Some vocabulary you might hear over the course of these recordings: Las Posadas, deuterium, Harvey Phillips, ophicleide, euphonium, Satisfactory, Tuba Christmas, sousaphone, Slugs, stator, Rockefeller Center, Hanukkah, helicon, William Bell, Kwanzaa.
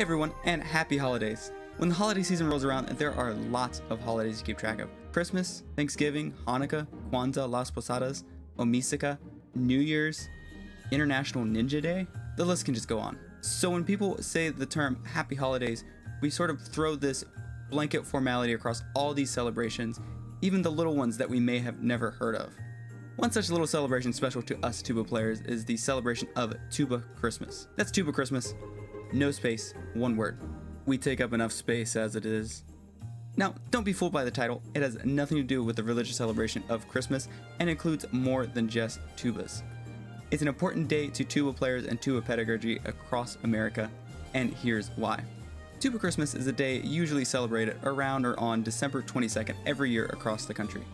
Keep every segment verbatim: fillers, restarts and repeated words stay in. Hey everyone, and happy holidays! When the holiday season rolls around, there are lots of holidays to keep track of. Christmas, Thanksgiving, Hanukkah, Kwanzaa, Las Posadas, Omisaka, New Year's, International Ninja Day, the list can just go on. So when people say the term happy holidays, we sort of throw this blanket formality across all these celebrations, even the little ones that we may have never heard of. One such little celebration special to us tuba players is the celebration of Tuba Christmas. That's Tuba Christmas. No space, one word. We take up enough space as it is. Now, don't be fooled by the title. It has nothing to do with the religious celebration of Christmas and includes more than just tubas. It's an important day to tuba players and tuba pedagogy across America, and here's why. Tuba Christmas is a day usually celebrated around or on December twenty-second every year across the country.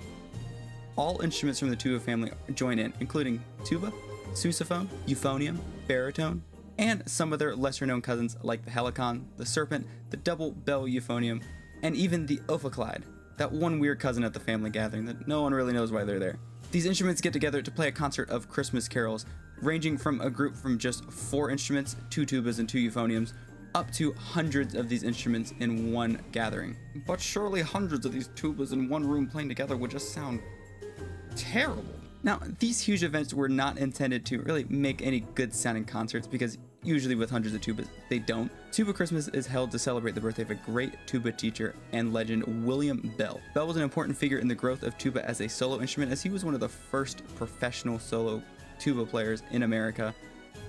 All instruments from the tuba family join in, including tuba, sousaphone, euphonium, baritone, and some of their lesser-known cousins like the helicon, the serpent, the double bell euphonium, and even the ophicleide, that one weird cousin at the family gathering that no one really knows why they're there. These instruments get together to play a concert of Christmas carols, ranging from a group from just four instruments, two tubas and two euphoniums, up to hundreds of these instruments in one gathering. But surely hundreds of these tubas in one room playing together would just sound terrible. Now, these huge events were not intended to really make any good-sounding concerts because usually with hundreds of tubas, they don't. Tuba Christmas is held to celebrate the birthday of a great tuba teacher and legend, William Bell. Bell was an important figure in the growth of tuba as a solo instrument, as he was one of the first professional solo tuba players in America,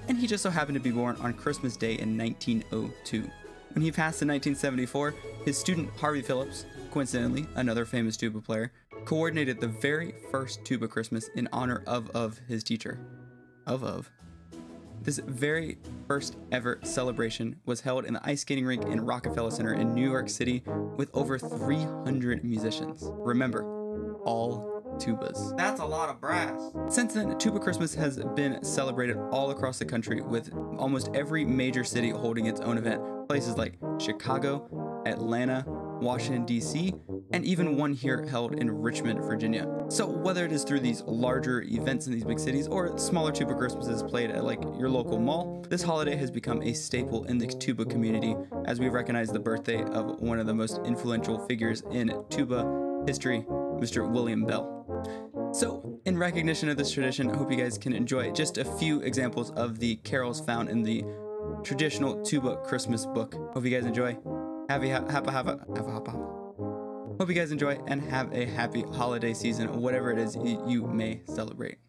and he just so happened to be born on Christmas Day in nineteen oh two. When he passed in nineteen seventy-four, his student Harvey Phillips, coincidentally another famous tuba player, coordinated the very first Tuba Christmas in honor of of his teacher. Of of. This very first ever celebration was held in the ice skating rink in Rockefeller Center in New York City with over three hundred musicians. Remember, all tubas. That's a lot of brass. Since then, Tuba Christmas has been celebrated all across the country with almost every major city holding its own event. Places like Chicago, Atlanta, Washington, D C, and even one here held in Richmond, Virginia. So whether it is through these larger events in these big cities or smaller tuba Christmases played at like your local mall, this holiday has become a staple in the tuba community as we recognize the birthday of one of the most influential figures in tuba history, Mister William Bell. So in recognition of this tradition, I hope you guys can enjoy just a few examples of the carols found in the traditional tuba Christmas book. Hope you guys enjoy. Happy, ha hapa, hapa, hapa, hapa. Hope you guys enjoy and have a happy holiday season, whatever it is you may celebrate.